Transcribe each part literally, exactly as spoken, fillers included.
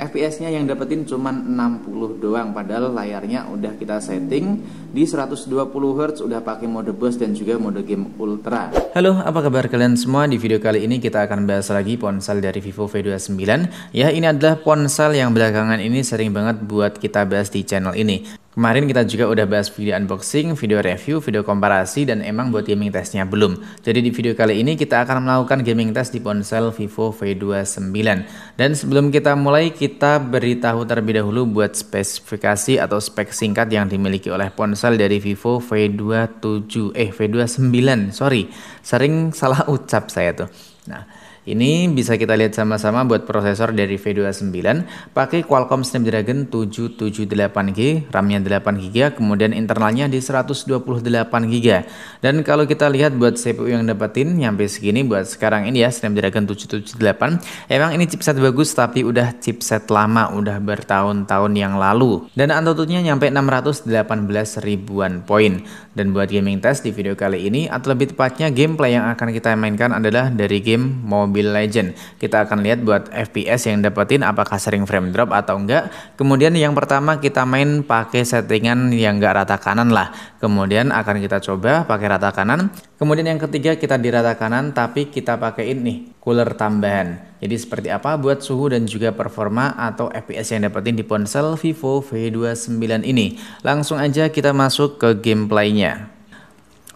F P S-nya yang dapetin cuman enam puluh doang, padahal layarnya udah kita setting di seratus dua puluh hertz, udah pakai mode burst dan juga mode game ultra. Halo, apa kabar kalian semua? Di video kali ini kita akan bahas lagi ponsel dari Vivo V dua puluh sembilan. Ya, ini adalah ponsel yang belakangan ini sering banget buat kita bahas di channel ini. Kemarin kita juga udah bahas video unboxing, video review, video komparasi, dan emang buat gaming testnya belum. Jadi di video kali ini kita akan melakukan gaming test di ponsel Vivo V dua puluh sembilan. Dan sebelum kita mulai, kita beritahu terlebih dahulu buat spesifikasi atau spek singkat yang dimiliki oleh ponsel dari Vivo V dua puluh tujuh, eh V dua puluh sembilan, sorry. Sering salah ucap saya tuh. Nah, ini bisa kita lihat sama-sama buat prosesor dari V dua puluh sembilan pakai Qualcomm Snapdragon tujuh tujuh delapan G, RAM-nya delapan giga B, kemudian internalnya di seratus dua puluh delapan giga B. Dan kalau kita lihat buat C P U yang dapetin nyampe segini buat sekarang ini ya, Snapdragon tujuh tujuh delapan. Emang ini chipset bagus tapi udah chipset lama, udah bertahun-tahun yang lalu. Dan antututnya nyampe enam ratus delapan belas ribuan poin. Dan buat gaming test di video kali ini atau lebih tepatnya gameplay yang akan kita mainkan adalah dari game Mobile Mobile Legends. Kita akan lihat buat F P S yang dapetin apakah sering frame drop atau enggak. Kemudian yang pertama kita main pakai settingan yang enggak rata kanan lah. Kemudian akan kita coba pakai rata kanan. Kemudian yang ketiga kita di rata kanan tapi kita pakai ini cooler tambahan. Jadi seperti apa buat suhu dan juga performa atau F P S yang dapetin di ponsel Vivo V dua puluh sembilan ini. Langsung aja kita masuk ke gameplaynya.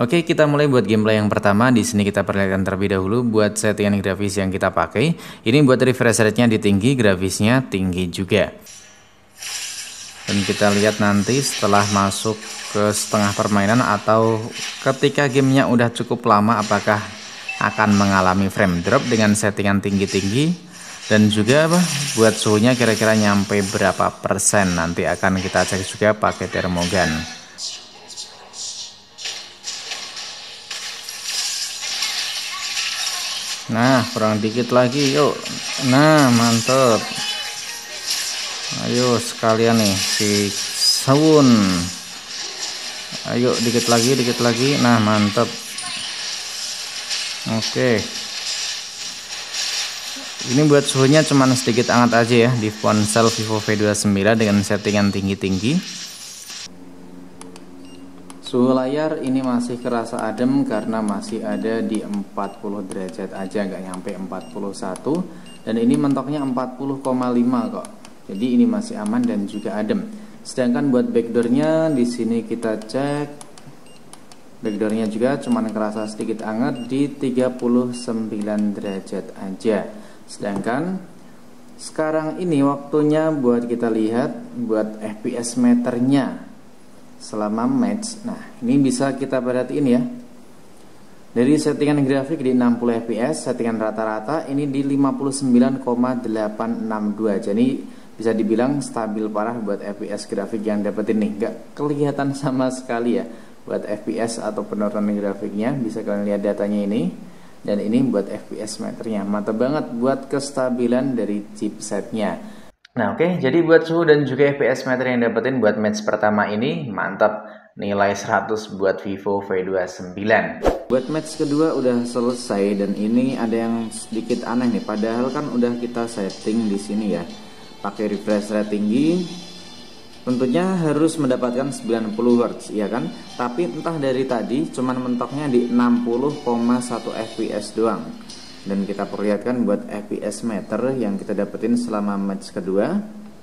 Oke, kita mulai buat gameplay yang pertama. Di sini kita perlihatkan terlebih dahulu buat settingan grafis yang kita pakai. Ini buat refresh rate-nya di tinggi, grafisnya tinggi juga. Dan kita lihat nanti setelah masuk ke setengah permainan atau ketika gamenya udah cukup lama apakah akan mengalami frame drop dengan settingan tinggi-tinggi. Dan juga apa, buat suhunya kira-kira nyampe berapa persen. Nanti akan kita cek juga pakai termogan. Nah, kurang dikit lagi, yuk. Nah, mantep. Ayo sekalian nih si sound. Ayo dikit lagi, dikit lagi. Nah, mantep. Oke. Ini buat suhunya cuman sedikit hangat aja ya di ponsel Vivo V dua puluh sembilan dengan settingan tinggi-tinggi. Suhu layar ini masih kerasa adem karena masih ada di empat puluh derajat aja, nggak nyampe empat puluh satu, dan ini mentoknya empat puluh koma lima kok. Jadi ini masih aman dan juga adem. Sedangkan buat backdoornya di sini kita cek backdoornya juga cuman kerasa sedikit anget di tiga puluh sembilan derajat aja. Sedangkan sekarang ini waktunya buat kita lihat buat F P S meternya selama match. Nah, ini bisa kita perhatiin ya. Dari settingan grafik di enam puluh F P S, settingan rata-rata ini di lima puluh sembilan koma delapan enam dua. Jadi bisa dibilang stabil parah buat F P S grafik yang dapetin nih. Gak kelihatan sama sekali ya buat F P S atau penurunan grafiknya. Bisa kalian lihat datanya ini. Dan ini buat F P S meternya. Mantap banget buat kestabilan dari chipsetnya. Nah, oke, okay. Jadi buat suhu dan juga F P S meter yang dapetin buat match pertama ini mantap, nilai seratus buat Vivo V dua puluh sembilan. Buat match kedua udah selesai dan ini ada yang sedikit aneh nih, padahal kan udah kita setting di sini ya. Pakai refresh rate tinggi. Tentunya harus mendapatkan sembilan puluh hertz ya kan? Tapi entah dari tadi cuman mentoknya di enam puluh koma satu F P S doang. Dan kita perlihatkan buat F P S meter yang kita dapetin selama match kedua.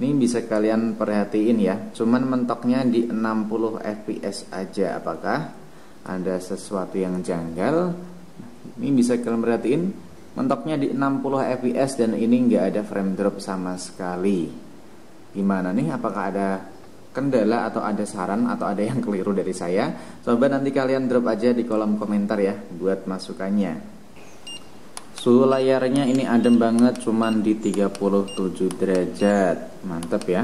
Ini bisa kalian perhatiin ya, cuman mentoknya di enam puluh F P S aja. Apakah ada sesuatu yang janggal? Ini bisa kalian perhatiin, mentoknya di enam puluh F P S dan ini nggak ada frame drop sama sekali. Gimana nih, apakah ada kendala atau ada saran atau ada yang keliru dari saya? Coba nanti kalian drop aja di kolom komentar ya buat masukannya. Suhu layarnya ini adem banget, cuman di tiga puluh tujuh derajat. Mantap ya.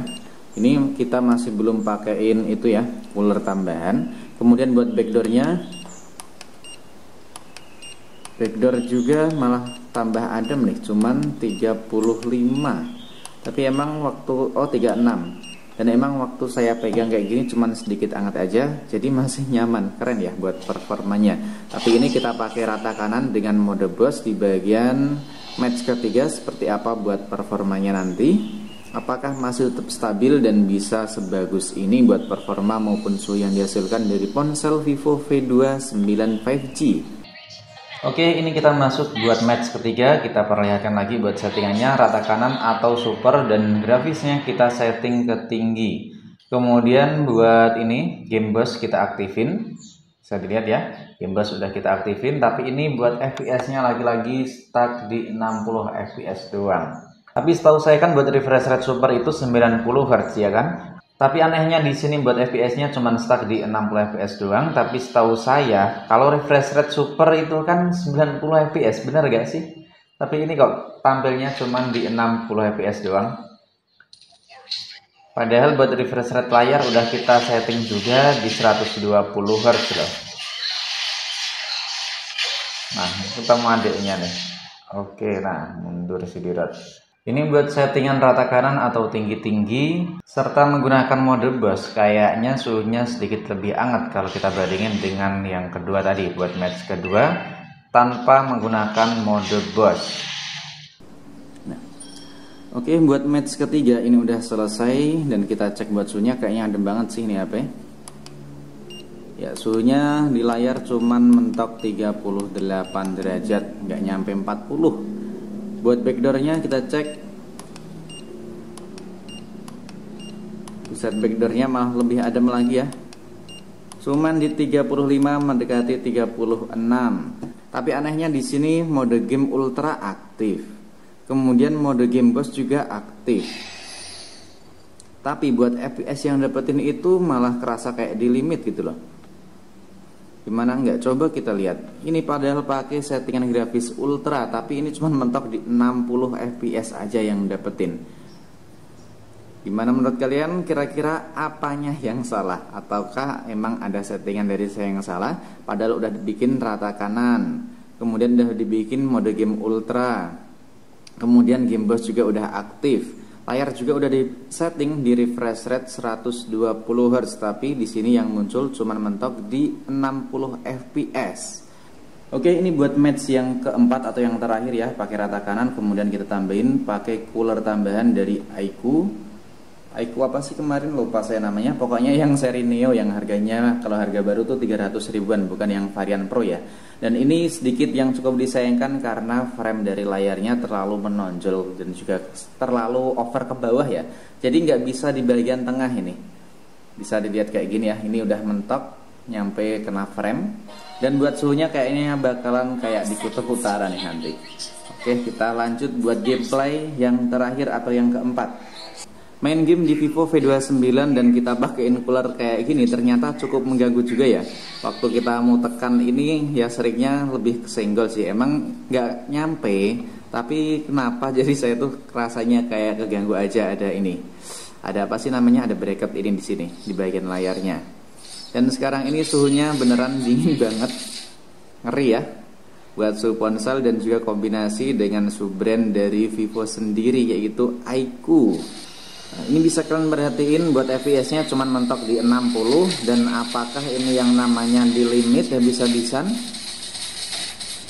Ini kita masih belum pakein itu ya, cooler tambahan. Kemudian buat backdoornya, backdoor juga malah tambah adem nih, cuman tiga puluh lima. Tapi emang waktu, oh tiga puluh enam. Dan emang waktu saya pegang kayak gini cuman sedikit anget aja, jadi masih nyaman. Keren ya buat performanya. Tapi ini kita pakai rata kanan dengan mode burst di bagian match ketiga seperti apa buat performanya nanti. apakah masih tetap stabil dan bisa sebagus ini buat performa maupun suhu yang dihasilkan dari ponsel Vivo V dua puluh sembilan lima G. Oke, ini kita masuk buat match ketiga. Kita perlihatkan lagi buat settingannya, rata kanan atau super, dan grafisnya kita setting ke tinggi. Kemudian buat ini game burst kita aktifin. Bisa dilihat ya, game burst sudah kita aktifin, tapi ini buat F P S-nya lagi-lagi stuck di enam puluh F P S doang. Tapi setahu saya kan buat refresh rate super itu sembilan puluh hertz ya kan. Tapi anehnya di sini buat F P S-nya cuman stuck di enam puluh F P S doang. Tapi setahu saya kalau refresh rate super itu kan sembilan puluh F P S, benar gak sih? Tapi ini kok tampilnya cuman di enam puluh F P S doang. Padahal buat refresh rate layar udah kita setting juga di seratus dua puluh hertz loh. Nah, itu sama adiknya nih. Oke, nah mundur sedikit. Ini buat settingan rata kanan atau tinggi-tinggi, serta menggunakan mode burst. Kayaknya suhunya sedikit lebih hangat kalau kita bandingin dengan yang kedua tadi, buat match kedua, tanpa menggunakan mode burst. Nah, oke, buat match ketiga ini udah selesai, dan kita cek buat suhunya, kayaknya adem banget sih ini H P. Ya, suhunya di layar cuman mentok tiga puluh delapan derajat, nggak nyampe empat puluh. Buat backdoornya kita cek, buset, backdoornya malah lebih adem lagi ya, cuman di tiga puluh lima mendekati tiga puluh enam. Tapi anehnya di sini mode game ultra aktif, kemudian mode game burst juga aktif, tapi buat F P S yang dapetin itu malah kerasa kayak di limit gitu loh. Gimana nggak, coba kita lihat. Ini padahal pakai settingan grafis ultra, tapi ini cuma mentok di enam puluh F P S aja yang dapetin. Gimana menurut kalian, kira-kira apanya yang salah? Ataukah emang ada settingan dari saya yang salah? Padahal udah dibikin rata kanan, kemudian udah dibikin mode game ultra, kemudian game burst juga udah aktif. Layar juga udah di setting di refresh rate seratus dua puluh hertz, tapi di sini yang muncul cuman mentok di enam puluh F P S. Oke, ini buat match yang keempat atau yang terakhir ya, pakai rata kanan, kemudian kita tambahin pakai cooler tambahan dari iQOO. iQOO apa sih kemarin, lupa saya namanya. Pokoknya yang seri Neo yang harganya kalau harga baru tuh tiga ratus ribuan, bukan yang varian Pro ya. Dan ini sedikit yang cukup disayangkan karena frame dari layarnya terlalu menonjol dan juga terlalu over ke bawah ya. Jadi nggak bisa di bagian tengah ini. Bisa dilihat kayak gini ya, ini udah mentok, nyampe kena frame. Dan buat suhunya kayaknya bakalan kayak di kutub utara nih nanti. Oke, kita lanjut buat gameplay yang terakhir atau yang keempat. Main game di Vivo V dua puluh sembilan dan kita pakaiin cooler kayak gini ternyata cukup mengganggu juga ya. Waktu kita mau tekan ini ya seringnya lebih kesenggol sih. Emang nggak nyampe, tapi kenapa jadi saya tuh rasanya kayak keganggu aja. Ada ini, ada apa sih namanya, ada bracket ini di sini di bagian layarnya. Dan sekarang ini suhunya beneran dingin banget, ngeri ya. Buat suhu ponsel dan juga kombinasi dengan suhu brand dari Vivo sendiri yaitu iQOO. Nah, ini bisa kalian perhatiin buat F P S-nya cuman mentok di enam puluh, dan apakah ini yang namanya di limit ya, bisa-bisan.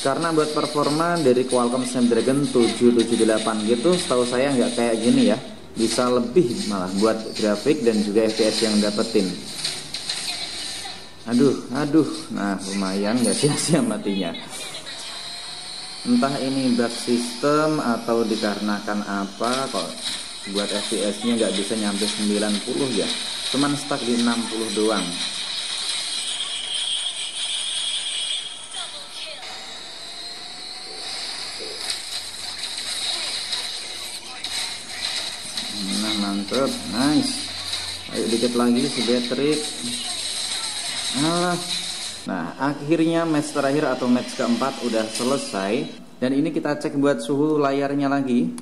Karena buat performa dari Qualcomm Snapdragon tujuh tujuh delapan gitu setahu saya nggak kayak gini ya, bisa lebih malah buat grafik dan juga F P S yang dapetin. Aduh, aduh, nah lumayan nggak sia-sia matinya. Entah ini bug system atau dikarenakan apa kok buat F P S-nya nggak bisa nyampe sembilan puluh ya, cuman stuck di enam puluh doang. Nah, mantep, nice. Ayo dikit lagi si battery. Nah, akhirnya match terakhir atau match keempat udah selesai. Dan ini kita cek buat suhu layarnya lagi.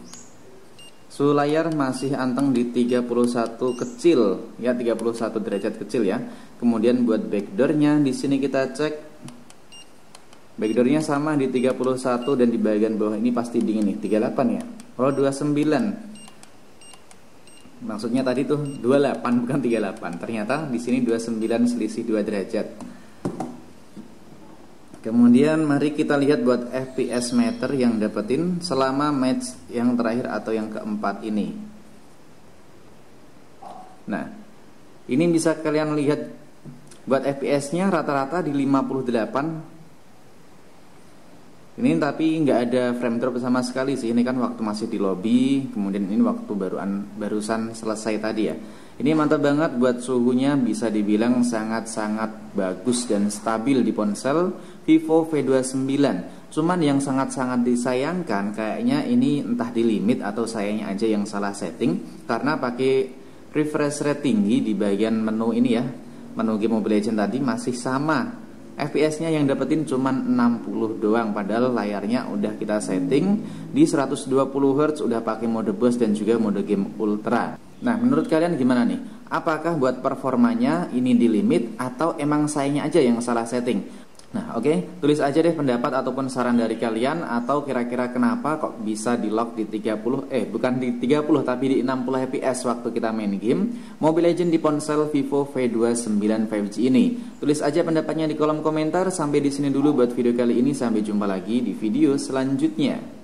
Suhu layar masih anteng di tiga puluh satu kecil ya, tiga puluh satu derajat kecil ya. Kemudian buat backdoornya di sini kita cek, backdoornya sama di tiga puluh satu, dan di bagian bawah ini pasti dingin nih, tiga puluh delapan ya. Kalau dua puluh sembilan, maksudnya tadi tuh dua puluh delapan bukan tiga puluh delapan, ternyata di sini dua puluh sembilan selisih dua derajat. Kemudian mari kita lihat buat F P S meter yang dapetin selama match yang terakhir atau yang keempat ini. Nah, ini bisa kalian lihat buat F P S-nya rata-rata di lima puluh delapan. Ini tapi nggak ada frame drop sama sekali sih. Ini kan waktu masih di lobby, kemudian ini waktu baruan barusan selesai tadi ya. Ini mantap banget buat suhunya, bisa dibilang sangat-sangat bagus dan stabil di ponsel Vivo V dua puluh sembilan. Cuman yang sangat-sangat disayangkan kayaknya ini entah di limit atau sayangnya aja yang salah setting, karena pakai refresh rate tinggi di bagian menu ini ya, menu game Mobile Legends tadi masih sama. F P S-nya yang dapetin cuman enam puluh doang, padahal layarnya udah kita setting di seratus dua puluh hertz, udah pakai mode burst dan juga mode game ultra. Nah, menurut kalian gimana nih? Apakah buat performanya ini di limit atau emang sayangnya aja yang salah setting? Nah, oke, okay. Tulis aja deh pendapat ataupun saran dari kalian, atau kira-kira kenapa kok bisa di lock di tiga puluh, eh bukan di tiga puluh tapi di enam puluh F P S waktu kita main game Mobile Legends di ponsel Vivo V dua puluh sembilan lima G ini. Tulis aja pendapatnya di kolom komentar. Sampai di sini dulu buat video kali ini, sampai jumpa lagi di video selanjutnya.